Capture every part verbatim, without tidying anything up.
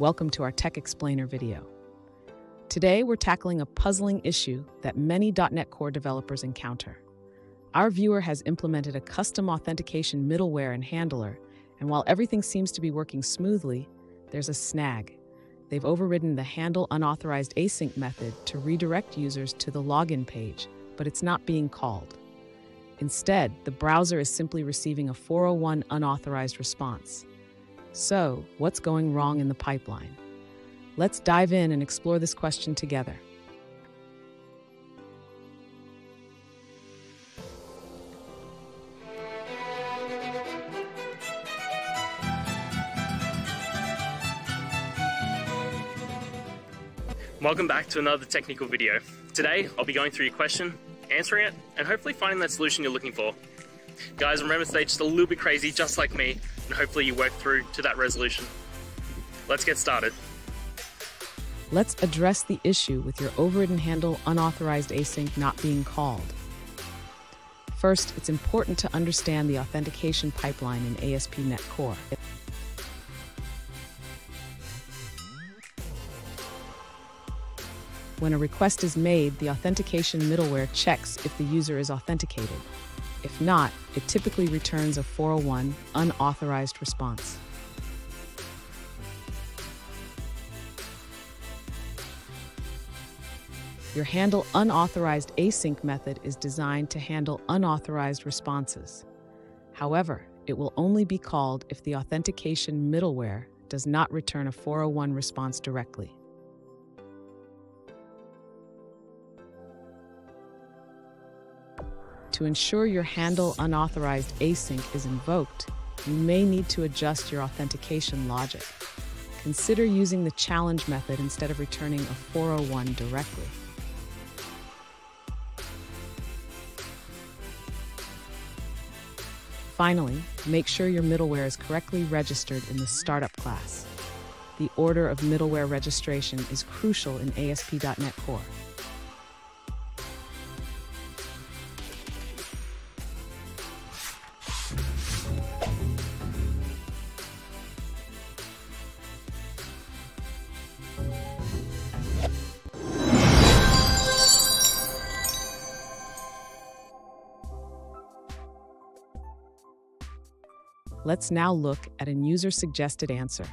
Welcome to our Tech Explainer video. Today, we're tackling a puzzling issue that many dot net Core developers encounter. Our viewer has implemented a custom authentication middleware and handler, and while everything seems to be working smoothly, there's a snag. They've overridden the HandleUnauthorizedAsync method to redirect users to the login page, but it's not being called. Instead, the browser is simply receiving a four oh one unauthorized response. So, what's going wrong in the pipeline? Let's dive in and explore this question together. Welcome back to another technical video. Today, I'll be going through your question, answering it, and hopefully finding that solution you're looking for. Guys, remember, stay just a little bit crazy, just like me, and hopefully you work through to that resolution. Let's get started. Let's address the issue with your overridden HandleUnauthorizedAsync not being called. First, it's important to understand the authentication pipeline in A S P dot net Core. When a request is made, the authentication middleware checks if the user is authenticated. If not, it typically returns a four oh one unauthorized response. Your HandleUnauthorizedAsync method is designed to handle unauthorized responses. However, it will only be called if the authentication middleware does not return a four oh one response directly. To ensure your HandleUnauthorizedAsync is invoked, you may need to adjust your authentication logic. Consider using the challenge method instead of returning a four oh one directly. Finally, make sure your middleware is correctly registered in the Startup class. The order of middleware registration is crucial in A S P dot net Core. Let's now look at a user-suggested answer.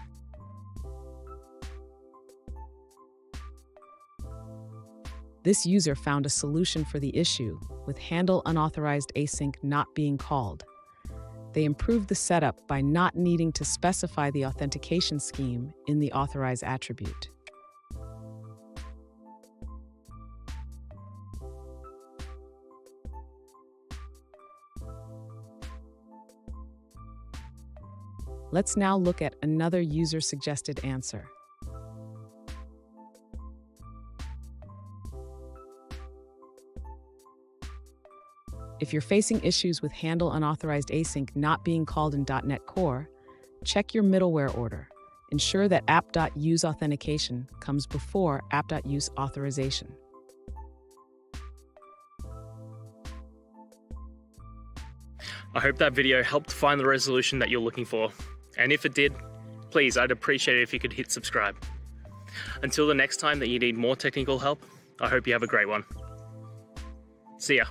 This user found a solution for the issue with HandleUnauthorizedAsync not being called. They improved the setup by not needing to specify the authentication scheme in the authorize attribute. Let's now look at another user-suggested answer. If you're facing issues with HandleUnauthorizedAsync not being called in dot net Core, check your middleware order. Ensure that app dot use authentication comes before app dot use authorization. I hope that video helped find the resolution that you're looking for. And if it did, please, I'd appreciate it if you could hit subscribe. Until the next time that you need more technical help, I hope you have a great one. See ya.